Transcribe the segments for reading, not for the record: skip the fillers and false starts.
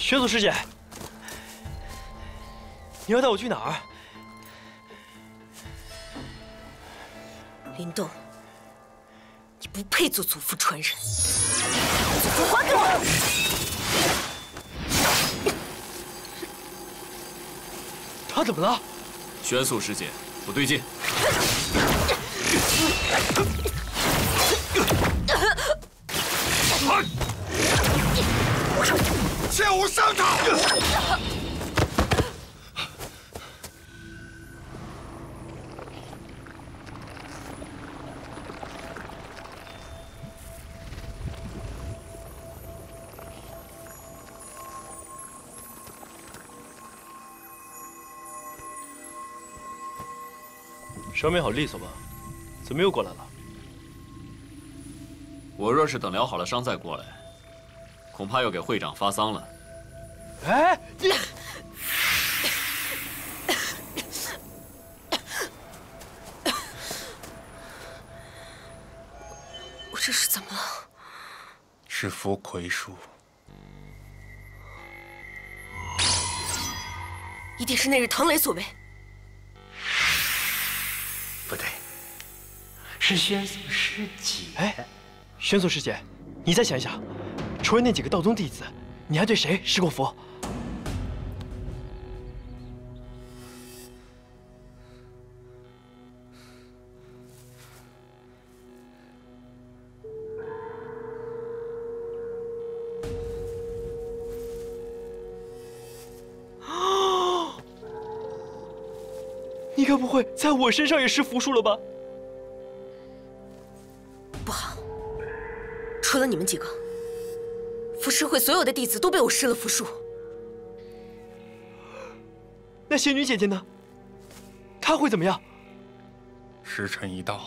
学祖师姐，你要带我去哪儿？林动，你不配做祖父传人，祖父还给我！他怎么了？玄素师姐，不对劲。 切勿伤他！伤没好利索吧？怎么又过来了？我若是等疗好了伤再过来。 恐怕要给会长发丧了。哎，我这是怎么了？是服葵术，一定是那日唐雷所为。不对，是宣素师姐。哎，宣素师姐，你再想一想。 除了那几个道宗弟子，你还对谁施过符？啊！你该不会在我身上也施符术了吧？不好，除了你们几个。 浮世会所有的弟子都被我施了符术。那仙女姐姐呢？她会怎么样？时辰一到，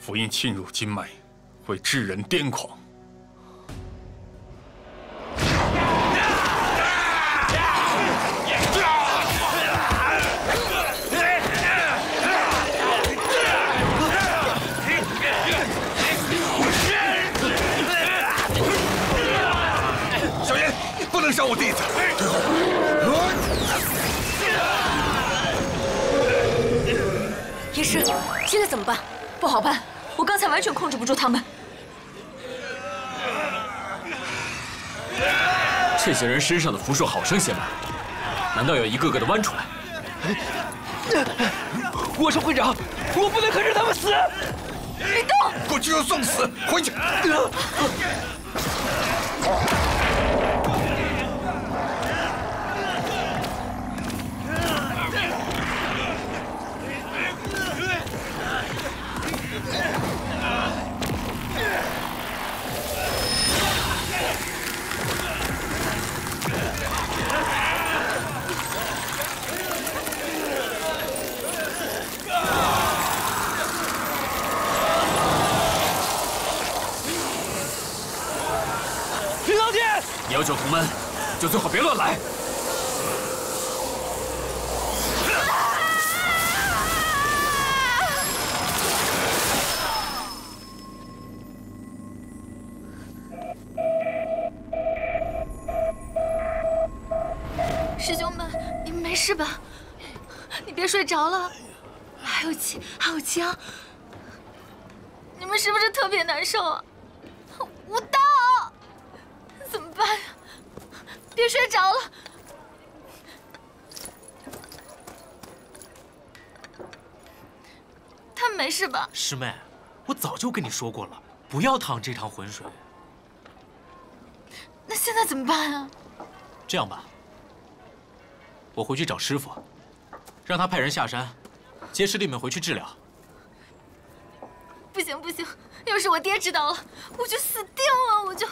符印沁入经脉，会致人癫狂。让我弟子退后。医师，现在怎么办？不好办，我刚才完全控制不住他们。这些人身上的符术好生邪门，难道要一个个的剜出来？我是会长，我不能看着他们死。林动，过去要送死，回去。 你要救同门，就最好别乱来。 是吧？你别睡着了，还有气，还有姜，你们是不是特别难受啊？吴道，怎么办呀？别睡着了。他没事吧？师妹，我早就跟你说过了，不要趟这趟浑水。那现在怎么办啊？这样吧。 我回去找师傅，让他派人下山，接师弟们回去治疗。不行不行，要是我爹知道了，我就死定了！我就……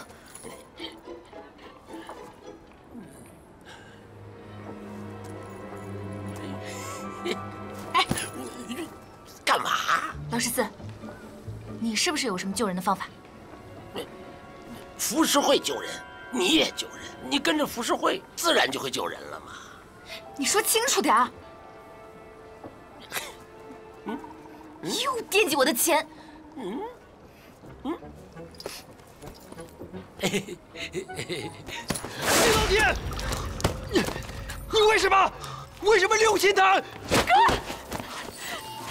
哎，干嘛？老十四，你是不是有什么救人的方法？浮世会救人，你也救人，你跟着浮世会，自然就会救人了嘛。 你说清楚点儿！又惦记我的钱！嘿嘿嘿嘿嘿！你为什么六亲堂？哥，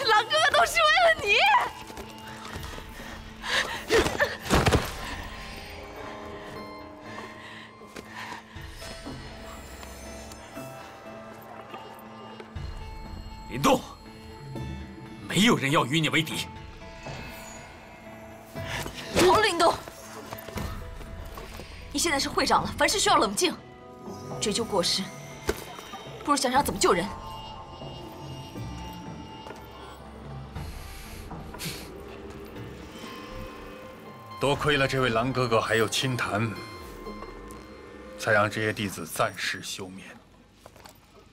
狼哥都是为了你。 林动，没有人要与你为敌。好了，林动，你现在是会长了，凡事需要冷静，追究过失，不如想想怎么救人。多亏了这位狼哥哥还有清谈，才让这些弟子暂时休眠。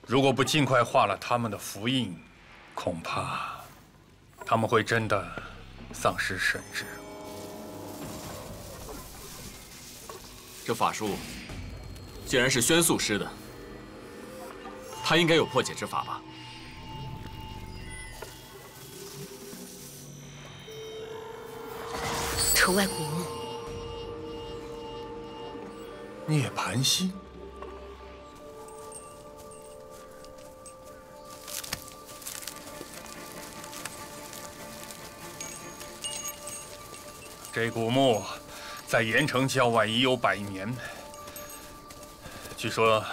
如果不尽快画了他们的符印，恐怕他们会真的丧失神智。这法术既然是宣素施的，他应该有破解之法吧？城外古墓，涅槃心。 这古墓在盐城郊外已有100年。据说，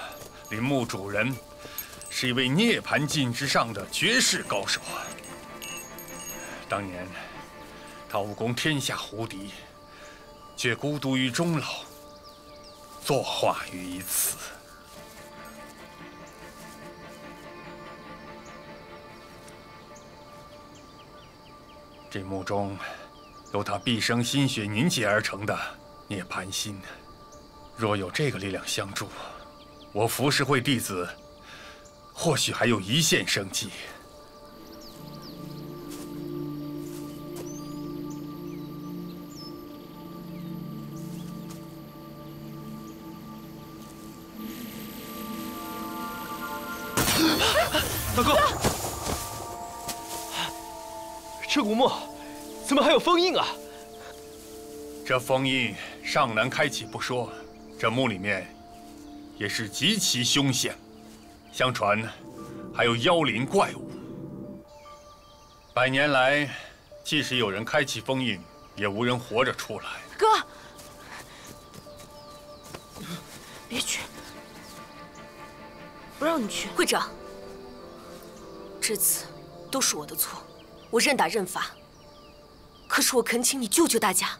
陵墓主人是一位涅槃境之上的绝世高手。当年，他武功天下无敌，却孤独于终老，作画于一此。这墓中。 由他毕生心血凝结而成的涅槃心，若有这个力量相助，我浮世会弟子或许还有一线生机。大哥，这古墓。 怎么还有封印啊？这封印尚难开启不说，这墓里面也是极其凶险，相传还有妖灵怪物。100年来，即使有人开启封印，也无人活着出来。哥，别去！不让你去。会长，这次都是我的错，我认打认罚。 可是我恳请你救救大家。